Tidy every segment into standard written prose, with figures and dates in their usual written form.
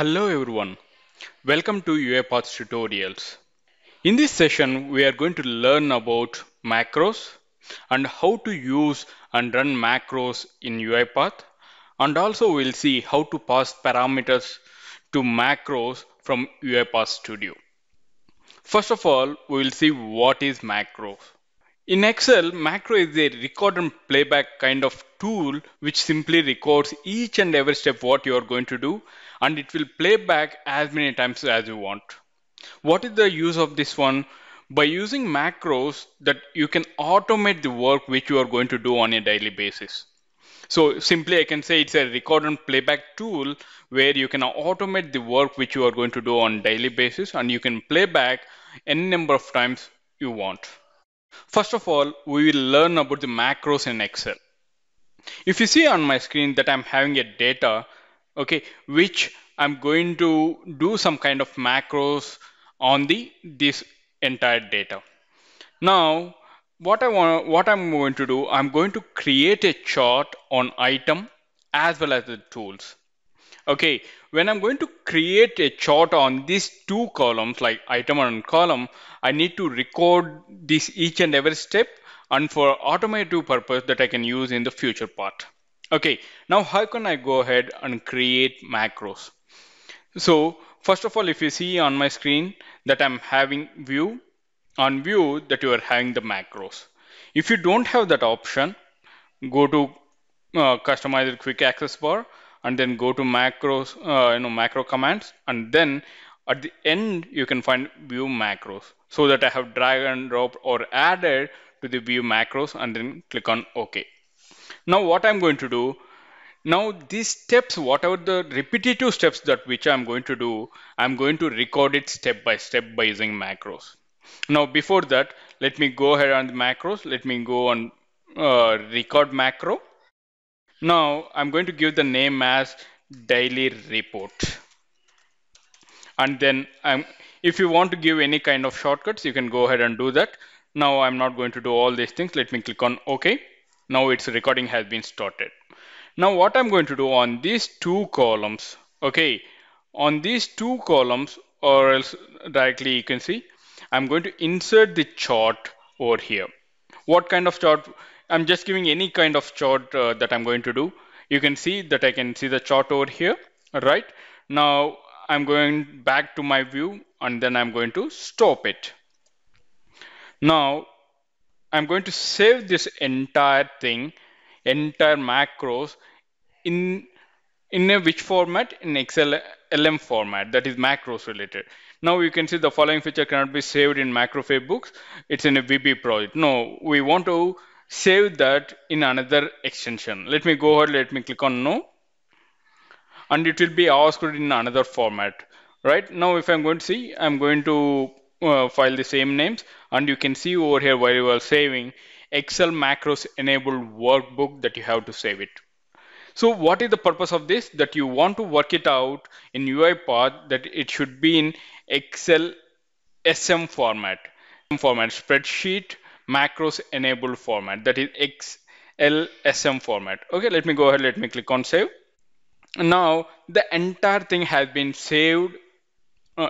Hello everyone, welcome to UiPath tutorials. In this session, we are going to learn about macros and how to use and run macros in UiPath, and also we'll see how to pass parameters to macros from UiPath Studio. First of all, we will see what is macros. In Excel, macro is a record and playback kind of tool which simply records each and every step what you are going to do, and it will play back as many times as you want. What is the use of this one? By using macros, that you can automate the work which you are going to do on a daily basis. So simply I can say it's a record and playback tool where you can automate the work which you are going to do on a daily basis, and you can play back any number of times you want. First of all, we will learn about the macros in Excel. If you see on my screen that I'm having a data, okay, which I'm going to do some kind of macros on this entire data. Now, what I'm going to do, I'm going to create a chart on item as well as the tools. Okay, when I'm going to create a chart on these two columns, like item and column, I need to record this each and every step, and for automative purpose that I can use in the future part. Okay, now how can I go ahead and create macros? So first of all, if you see on my screen that I'm having view, on view that you are having the macros. If you don't have that option, go to customize the quick access bar, and then go to macros, macro commands, and then at the end you can find view macros. So that I have drag and drop or added to the view macros, and then click on OK. Now what I'm going to do, now these steps, whatever the repetitive steps that which I'm going to do, I'm going to record it step by step by using macros. Now before that, let me go ahead on the macros. Let me go on record macro. Now I'm going to give the name as daily report, and then if you want to give any kind of shortcuts, you can go ahead and do that. Now I'm not going to do all these things. Let me click on OK. Now its recording has been started. Now what I'm going to do on these two columns, okay, on these two columns, or else directly you can see, I'm going to insert the chart over here. What kind of chart? I'm just giving any kind of chart that I'm going to do. You can see that I can see the chart over here. All right. Now I'm going back to my view, and then I'm going to stop it. Now I'm going to save this entire thing, entire macros in a which format? In XLM format, that is macros related. Now you can see the following feature cannot be saved in macro favorite. It's in a VBA project. No, we want to save that in another extension. Let me go ahead, let me click on no, and it will be asked in another format. Right now, if I'm going to see, I'm going to file the same names, and you can see over here where you are saving Excel macros enabled workbook that you have to save it. So what is the purpose of this? That you want to work it out in UiPath that it should be in XLSM format, spreadsheet macros enabled format, that is XLSM format. Okay, let me go ahead, let me click on save. Now the entire thing has been saved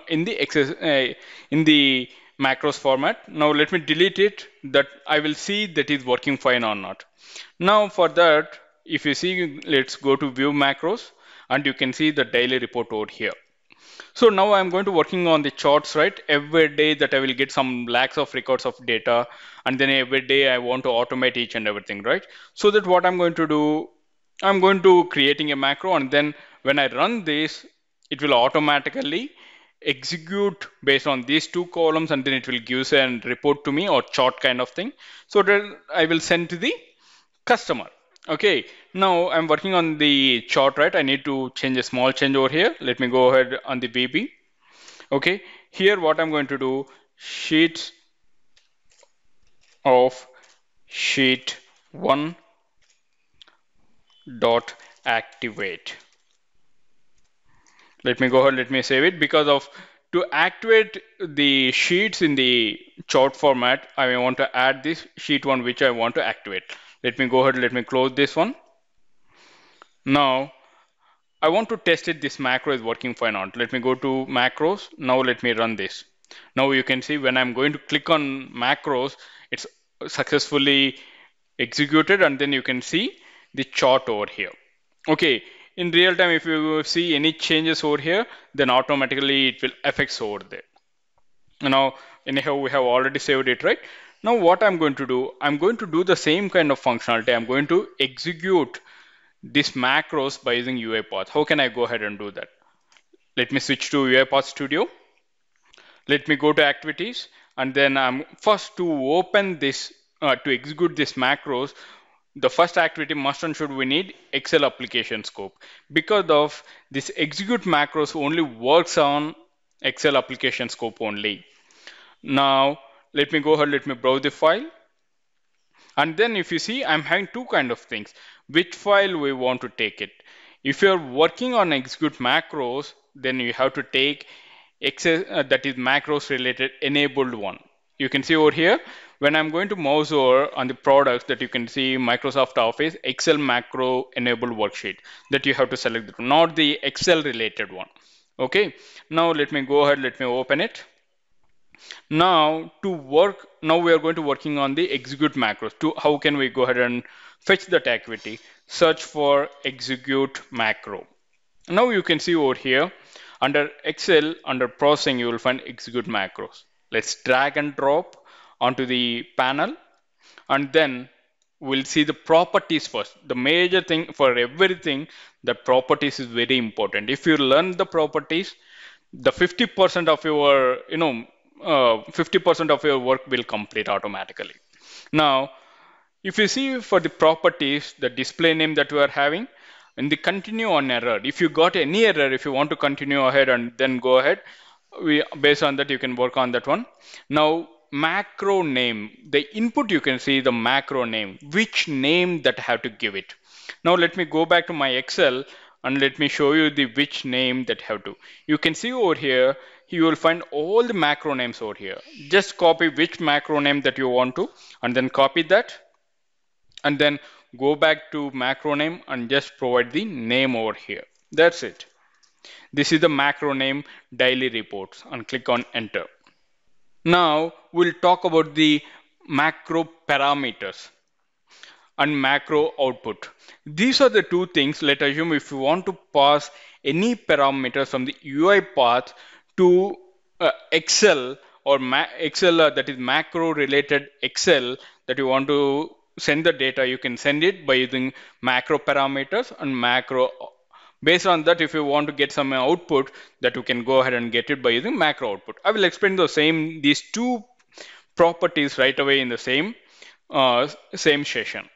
in the macros format. Now let me delete it, that I will see that is working fine or not. Now for that, if you see, let's go to view macros, and you can see the daily report over here. So now I'm going to working on the charts, right? Every day that I will get some lakhs of records of data, and then every day I want to automate each and everything, right? So that what I'm going to do, I'm going to creating a macro, and then when I run this, it will automatically execute based on these two columns, and then it will give a report to me or chart kind of thing. So that I will send to the customer. Okay, now I'm working on the chart, right? I need to change a small change over here. Let me go ahead on the VB. Okay, here what I'm going to do, sheets of sheet 1 dot activate. Let me go ahead, let me save it, because of to activate the sheets in the chart format, I want to add this sheet 1 which I want to activate. Let me go ahead, let me close this one. Now, I want to test it. This macro is working fine or not. Let me go to macros. Now let me run this. Now you can see when I'm going to click on macros, it's successfully executed, and then you can see the chart over here. Okay, in real time, if you see any changes over here, then automatically it will affect over there. Now, anyhow, we have already saved it, right? Now what I'm going to do the same kind of functionality. I'm going to execute this macros by using UiPath. How can I go ahead and do that? Let me switch to UiPath Studio. Let me go to activities, and then I'm first to open this, to execute this macros. The first activity must and should we need Excel application scope, because of this execute macros only works on Excel application scope only. Now let me go ahead, let me browse the file. And then if you see, I'm having two kind of things, which file we want to take it. If you're working on execute macros, then you have to take Excel, that is macros related enabled one. You can see over here, when I'm going to mouse over on the products, that you can see Microsoft Office, Excel macro enabled worksheet, that you have to select, not the Excel related one. Okay, now let me go ahead, let me open it. Now to work, now we are going to working on the execute macros. To how can we go ahead and fetch that activity? Search for execute macro. Now you can see over here, under Excel, under processing, you will find execute macros. Let's drag and drop onto the panel, and then we'll see the properties first. The major thing for everything, the properties is very important. If you learn the properties, the 50% of your, 50% of your work will complete automatically. Now, if you see for the properties, the display name that we are having, and the continue on error. If you got any error, if you want to continue ahead and then go ahead, based on that, you can work on that one. Now, macro name, the input, you can see the macro name, which name that I have to give it. Now, let me go back to my Excel and let me show you the which name that I have to. You can see over here, you will find all the macro names over here. Just copy which macro name that you want to, and then copy that, and then go back to macro name and just provide the name over here. That's it. This is the macro name daily reports, and click on enter. Now we'll talk about the macro parameters and macro output. These are the two things. Let's assume if you want to pass any parameters from the UiPath to Excel or Excel, that is macro related Excel, that you want to send the data, you can send it by using macro parameters and macro. Based on that, if you want to get some output, that you can go ahead and get it by using macro output. I will explain the same, these two properties right away in the same session.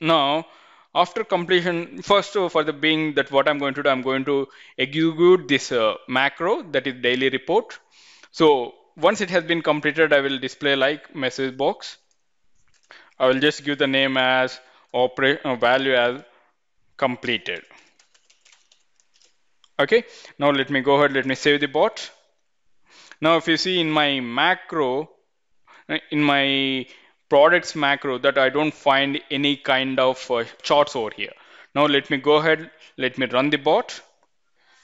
Now, after completion, first for the being that what I'm going to do, I'm going to execute this macro, that is daily report. So once it has been completed, I will display like message box. I will just give the name as value as completed. Okay, now let me go ahead, let me save the bot. Now if you see in my macro, in my products macro, that I don't find any kind of charts over here. Now let me go ahead, let me run the bot.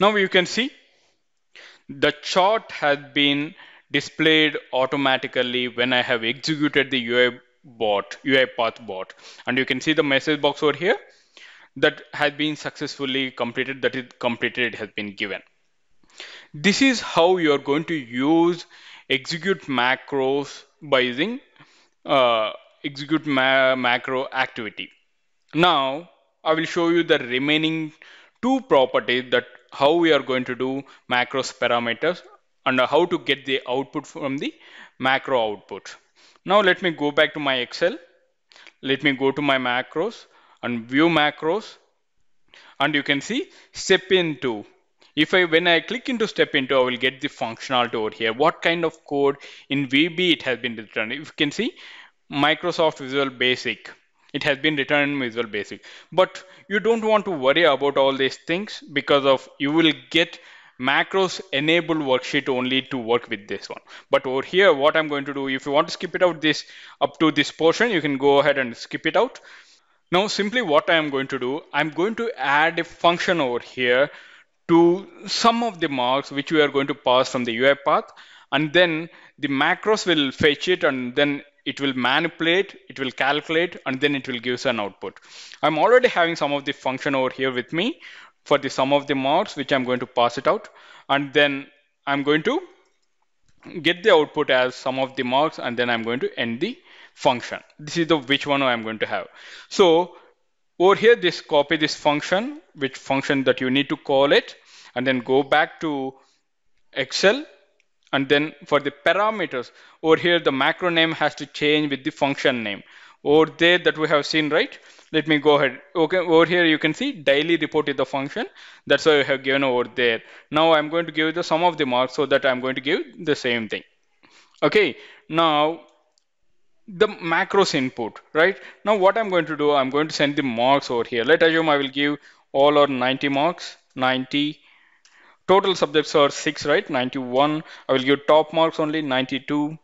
Now you can see the chart has been displayed automatically when I have executed the UiPath bot, and you can see the message box over here that has been successfully completed, that is completed, it has been given. This is how you are going to use execute macros by using execute macro activity. Now I will show you the remaining two properties, that how we are going to do macros parameters and how to get the output from the macro output. Now let me go back to my Excel. Let me go to my macros and view macros, and you can see step into. When I click into step into, I will get the functionality over here. What kind of code in VB it has been written? If you can see Microsoft Visual Basic, it has been written in Visual Basic. But you don't want to worry about all these things, because of you will get macros enabled worksheet only to work with this one. But over here, what I'm going to do, if you want to skip it out this up to this portion, you can go ahead and skip it out. Now simply what I am going to do, I'm going to add a function over here to some of the marks which we are going to pass from the UiPath, and then the macros will fetch it, and then it will manipulate, it will calculate, and then it will give us an output. I'm already having some of the function over here with me for the sum of the marks, which I'm going to pass it out, and then I'm going to get the output as sum of the marks, and then I'm going to end the function. This is the which one I'm going to have. So over here, this copy this function, which function that you need to call it, and then go back to Excel. And then for the parameters, over here, the macro name has to change with the function name. Over there that we have seen, right? Let me go ahead. Okay, over here you can see daily report is the function. That's why I have given over there. Now I'm going to give the sum of the marks, so that I'm going to give the same thing. Okay, now the macros input, right? Now what I'm going to do, I'm going to send the marks over here. Let's assume I will give all or 90 marks, 90. Total subjects are 6, right? 91. I will give top marks only 92.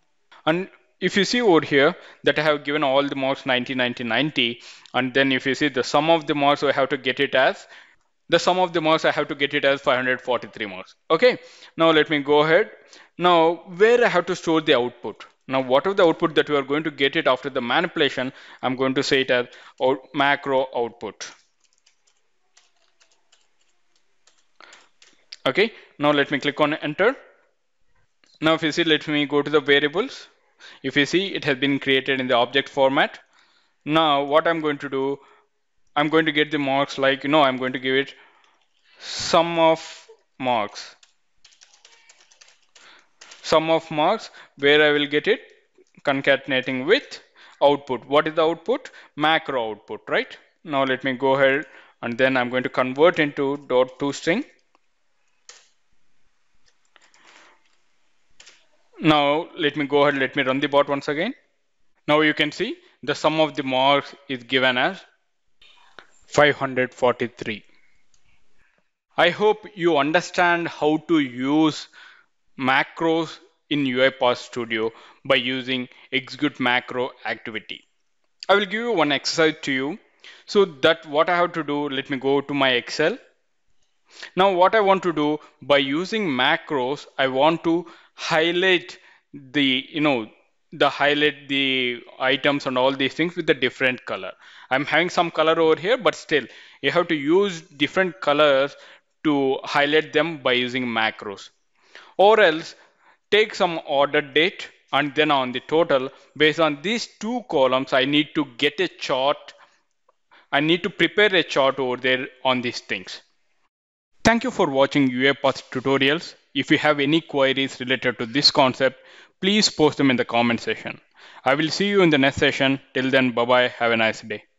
And if you see over here that I have given all the marks 90, 90, 90. And then if you see the sum of the marks, I have to get it as 543 marks. Okay. Now let me go ahead. Now where I have to store the output. Now whatever the output that we are going to get it after the manipulation, I'm going to say it as macro output. Okay, now let me click on enter. Now if you see, let me go to the variables. If you see, it has been created in the object format. Now what I'm going to do, I'm going to get the marks like, you know, I'm going to give it sum of marks. Sum of marks, where I will get it concatenating with output. What is the output? Macro output, right? Now let me go ahead, and then I'm going to convert into dot toString. Now let me go ahead, let me run the bot once again. Now you can see the sum of the marks is given as 543. I hope you understand how to use macros in UiPath Studio by using execute macro activity. I will give you one exercise to you. So that what I have to do, let me go to my Excel. Now what I want to do by using macros, I want to highlight the, you know, highlight the items and all these things with a different color. I'm having some color over here, but still you have to use different colors to highlight them by using macros. Or else take some order date, and then on the total, based on these two columns, I need to get a chart. I need to prepare a chart over there on these things. Thank you for watching UiPath tutorials. If you have any queries related to this concept, please post them in the comment section. I will see you in the next session. Till then, bye-bye. Have a nice day.